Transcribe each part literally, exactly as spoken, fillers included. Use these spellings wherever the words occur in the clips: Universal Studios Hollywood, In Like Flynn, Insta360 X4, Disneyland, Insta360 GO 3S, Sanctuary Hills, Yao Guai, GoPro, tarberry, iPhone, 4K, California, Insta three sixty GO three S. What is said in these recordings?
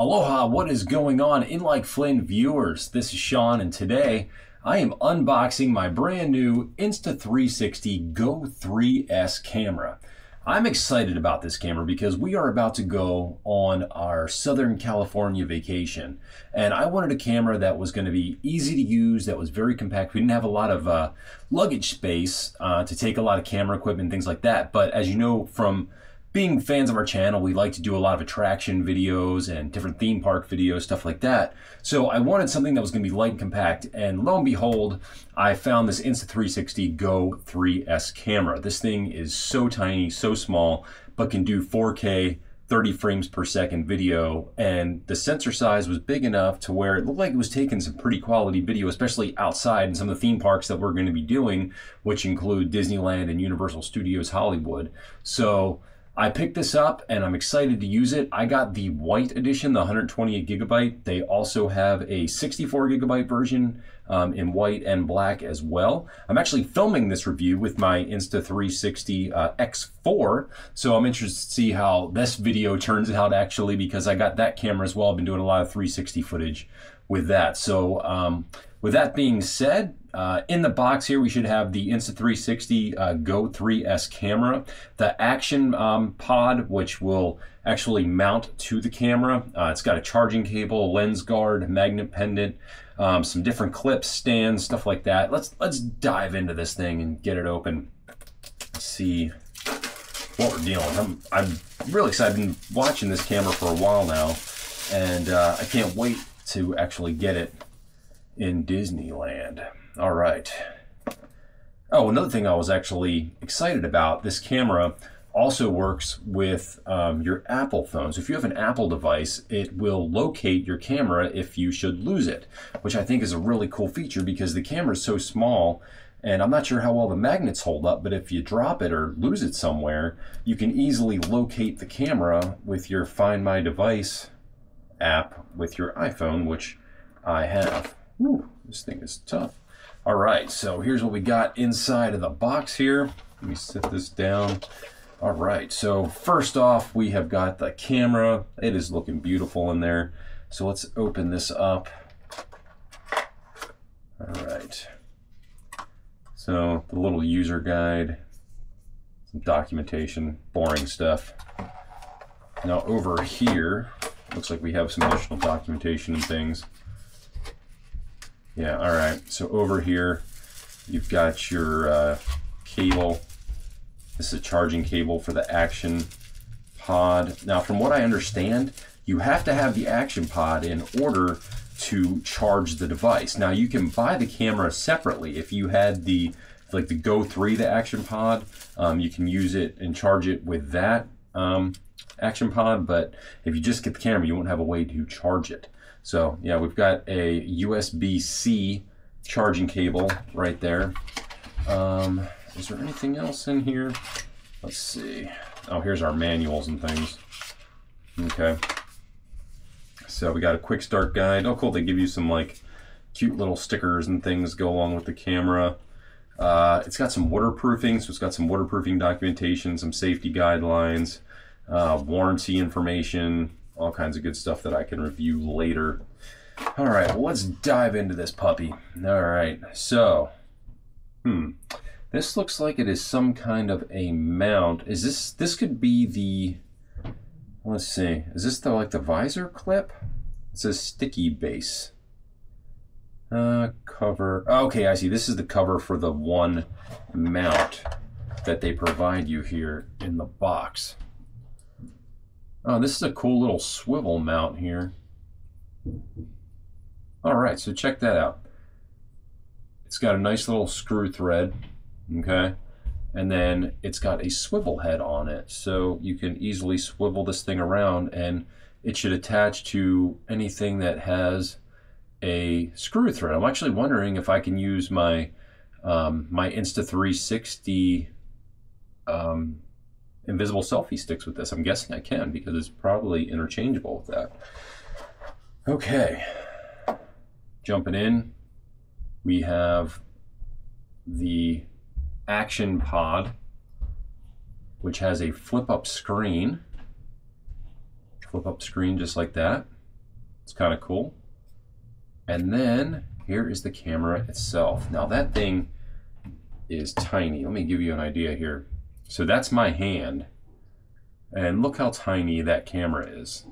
Aloha, what is going on, In Like Flynn viewers? This is Sean, and today I am unboxing my brand new Insta three sixty GO three S camera. I'm excited about this camera because we are about to go on our Southern California vacation, and I wanted a camera that was going to be easy to use, that was very compact. We didn't have a lot of uh, luggage space uh, to take a lot of camera equipment, things like that, but as you know from being fans of our channel, we like to do a lot of attraction videos and different theme park videos, stuff like that. So I wanted something that was going to be light and compact, and lo and behold, I found this Insta three sixty GO three S camera. This thing is so tiny, so small, but can do four K, thirty frames per second video, and the sensor size was big enough to where it looked like it was taking some pretty quality video, especially outside in some of the theme parks that we're going to be doing, which include Disneyland and Universal Studios Hollywood. So I picked this up and I'm excited to use it. I got the white edition, the one hundred twenty-eight gigabyte. They also have a sixty-four gigabyte version um, in white and black as well. I'm actually filming this review with my Insta three sixty uh, X four, so I'm interested to see how this video turns out actually, because I got that camera as well. I've been doing a lot of three sixty footage with that. So um, with that being said, Uh, in the box here, we should have the Insta three sixty uh, GO three S camera, the action um, pod, which will actually mount to the camera. Uh, it's got a charging cable, lens guard, magnet pendant, um, some different clips, stands, stuff like that. Let's let's dive into this thing and get it open. Let's see what we're dealing with. I'm, I'm really excited. I've been watching this camera for a while now, and uh, I can't wait to actually get it in Disneyland. All right. Oh, another thing I was actually excited about, this camera also works with um, your Apple phone. So if you have an Apple device, it will locate your camera if you should lose it, which I think is a really cool feature because the camera is so small, and I'm not sure how well the magnets hold up, but if you drop it or lose it somewhere, you can easily locate the camera with your Find My Device app with your iPhone, which I have. Whew, this thing is tough. All right, so here's what we got inside of the box here. Let me set this down. All right, so first off, we have got the camera. It is looking beautiful in there. So let's open this up. All right. So the little user guide, some documentation, boring stuff. Now over here, looks like we have some additional documentation and things. Yeah, all right, so over here, you've got your uh, cable. This is a charging cable for the action pod. Now, from what I understand, you have to have the action pod in order to charge the device. Now, you can buy the camera separately. If you had the, like the GO three, the action pod, um, you can use it and charge it with that um, action pod, but if you just get the camera, you won't have a way to charge it. So yeah, we've got a U S B C charging cable right there. Um, is there anything else in here? Let's see. Oh, here's our manuals and things. Okay. So we got a quick start guide. Oh, cool. They give you some like cute little stickers and things go along with the camera. Uh, it's got some waterproofing. So it's got some waterproofing documentation, some safety guidelines, uh, warranty information, all kinds of good stuff that I can review later. All right, well, let's dive into this puppy. All right, so, hmm, this looks like it is some kind of a mount. Is this, this could be the, let's see, is this the, like the visor clip? It says sticky base. Uh, cover, okay, I see, this is the cover for the one mount that they provide you here in the box. Oh, this is a cool little swivel mount here. All right, so check that out. It's got a nice little screw thread, okay? And then it's got a swivel head on it, so you can easily swivel this thing around, and it should attach to anything that has a screw thread. I'm actually wondering if I can use my um, my Insta three sixty um, invisible selfie sticks with this. I'm guessing I can, because it's probably interchangeable with that. Okay, jumping in, we have the action pod, which has a flip up screen, flip up screen just like that. It's kind of cool. And then here is the camera itself. Now that thing is tiny. Let me give you an idea here. So that's my hand. And look how tiny that camera is.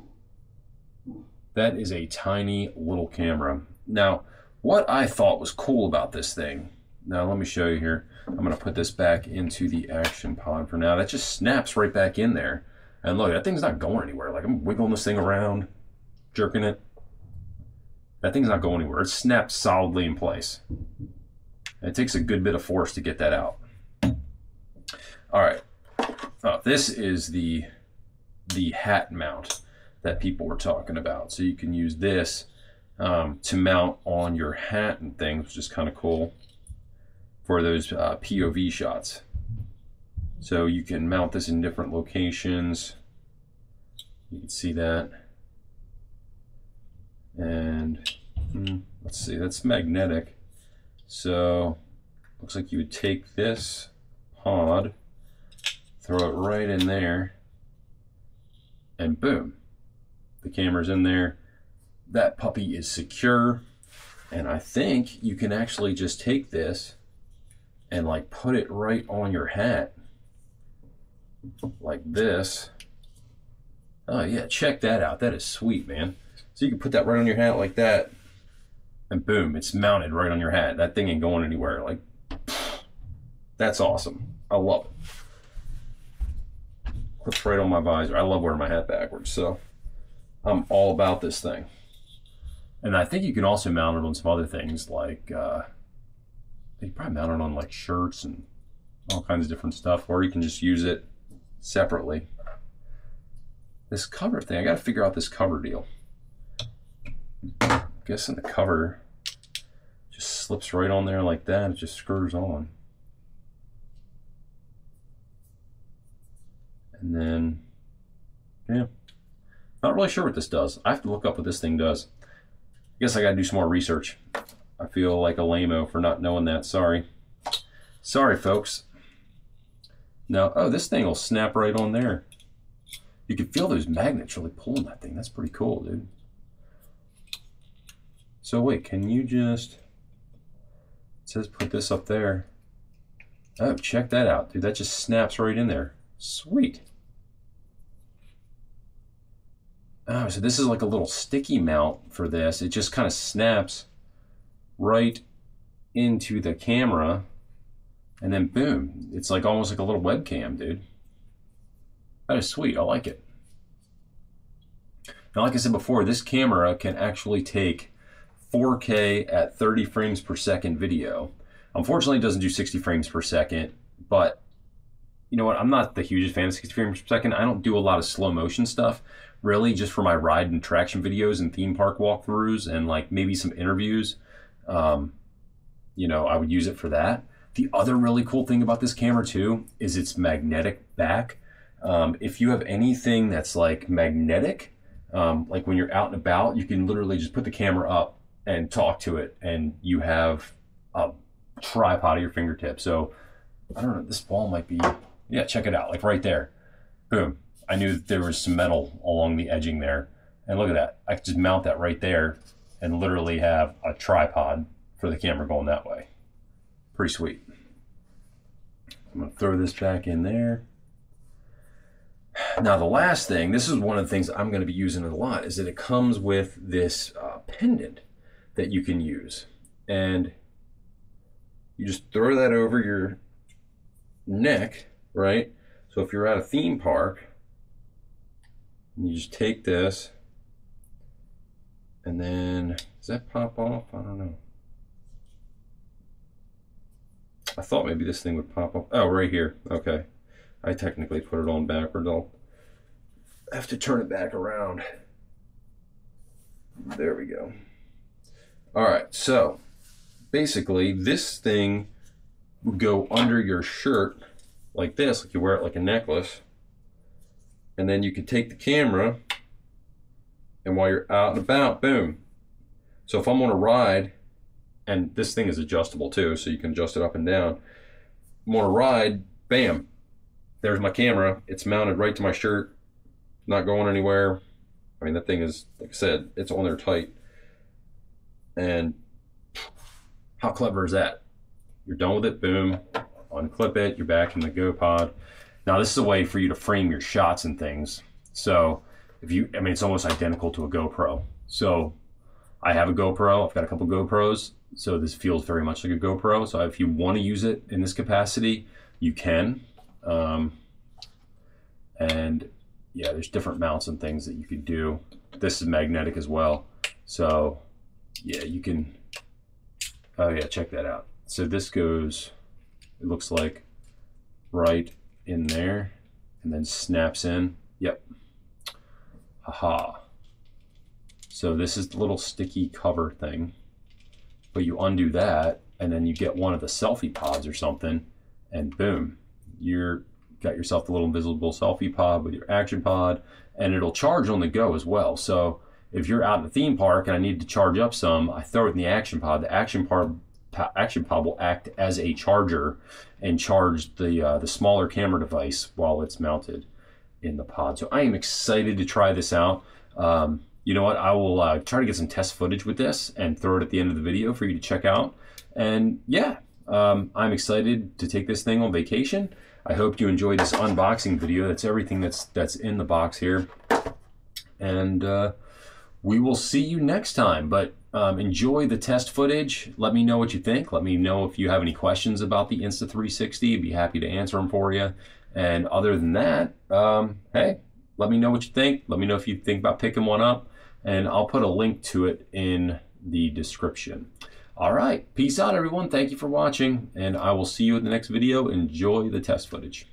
That is a tiny little camera. Now, what I thought was cool about this thing, now let me show you here. I'm gonna put this back into the action pod for now. That just snaps right back in there. And look, that thing's not going anywhere. Like, I'm wiggling this thing around, jerking it. That thing's not going anywhere. It snaps solidly in place. And it takes a good bit of force to get that out. All right, oh, this is the, the hat mount that people were talking about. So you can use this um, to mount on your hat and things, which is kind of cool for those uh, P O V shots. So you can mount this in different locations. You can see that. And mm, let's see, that's magnetic. So looks like you would take this pod, throw it right in there, and boom, the camera's in there. That puppy is secure. And I think you can actually just take this and like put it right on your hat like this. Oh yeah, check that out. That is sweet, man. So you can put that right on your hat like that, and boom, it's mounted right on your hat. That thing ain't going anywhere. Like, that's awesome. I love it. Clips right on my visor. I love wearing my hat backwards, so I'm all about this thing. And I think you can also mount it on some other things, like uh, you probably mount it on like shirts and all kinds of different stuff, or you can just use it separately. This cover thing, I gotta figure out this cover deal. I'm guessing the cover just slips right on there like that. It just screws on. And then, yeah, not really sure what this does. I have to look up what this thing does. I guess I gotta do some more research. I feel like a lame-o for not knowing that. Sorry. Sorry, folks. Now, oh, this thing will snap right on there. You can feel those magnets really pulling that thing. That's pretty cool, dude. So wait, can you just, it says put this up there. Oh, check that out, dude. That just snaps right in there. Sweet. Oh, so this is like a little sticky mount for this. It just kind of snaps right into the camera, and then boom, it's like almost like a little webcam, dude. That is sweet. I like it. Now, like I said before, this camera can actually take four K at thirty frames per second video. Unfortunately, it doesn't do sixty frames per second, but you know what? I'm not the hugest fan of sixty frames per second. I don't do a lot of slow motion stuff, really, just for my ride and traction videos and theme park walkthroughs and like maybe some interviews. Um, you know, I would use it for that. The other really cool thing about this camera too is its magnetic back. Um, if you have anything that's like magnetic, um, like when you're out and about, you can literally just put the camera up and talk to it, and you have a tripod at your fingertips. So I don't know, this ball might be, yeah, check it out, like right there. Boom. I knew that there was some metal along the edging there. And look at that. I could just mount that right there and literally have a tripod for the camera going that way. Pretty sweet. I'm gonna throw this back in there. Now the last thing, this is one of the things I'm gonna be using it a lot, is that it comes with this uh, pendant that you can use. And you just throw that over your neck, right? So if you're at a theme park, you just take this, and then, does that pop off? I don't know. I thought maybe this thing would pop off. Oh, right here, okay. I technically put it on backward. I'll have to turn it back around. There we go. All right, so basically this thing would go under your shirt like this, like you wear it like a necklace, and then you can take the camera, and while you're out and about, boom. So if I'm on a ride, and this thing is adjustable too, so you can adjust it up and down. I'm on a ride, bam, there's my camera. It's mounted right to my shirt, not going anywhere. I mean, that thing is, like I said, it's on there tight. And how clever is that? You're done with it, boom, unclip it, you're back in the GoPod. Now this is a way for you to frame your shots and things. So if you, I mean, it's almost identical to a GoPro. So I have a GoPro, I've got a couple GoPros, so this feels very much like a GoPro. So if you want to use it in this capacity, you can. Um, and yeah, there's different mounts and things that you can do. This is magnetic as well. So yeah, you can, oh yeah, check that out. So this goes, it looks like right in there and then snaps in. Yep. Haha. So this is the little sticky cover thing, but you undo that and then you get one of the selfie pods or something, and boom, you're got yourself a little invisible selfie pod with your action pod, and it'll charge on the go as well. So if you're out in the theme park and I need to charge up some, I throw it in the action pod. The action pod, action pod will act as a charger and charge the uh, the smaller camera device while it's mounted in the pod. So I am excited to try this out. Um, You know what, I will uh, try to get some test footage with this and throw it at the end of the video for you to check out. And yeah, um, I'm excited to take this thing on vacation. I hope you enjoyed this unboxing video. That's everything that's that's in the box here. And uh, we will see you next time. But um, enjoy the test footage. Let me know what you think. Let me know if you have any questions about the Insta three sixty. I'd be happy to answer them for you. And other than that, um, hey, let me know what you think. Let me know if you think about picking one up. And I'll put a link to it in the description. All right, peace out, everyone. Thank you for watching, and I will see you in the next video. Enjoy the test footage.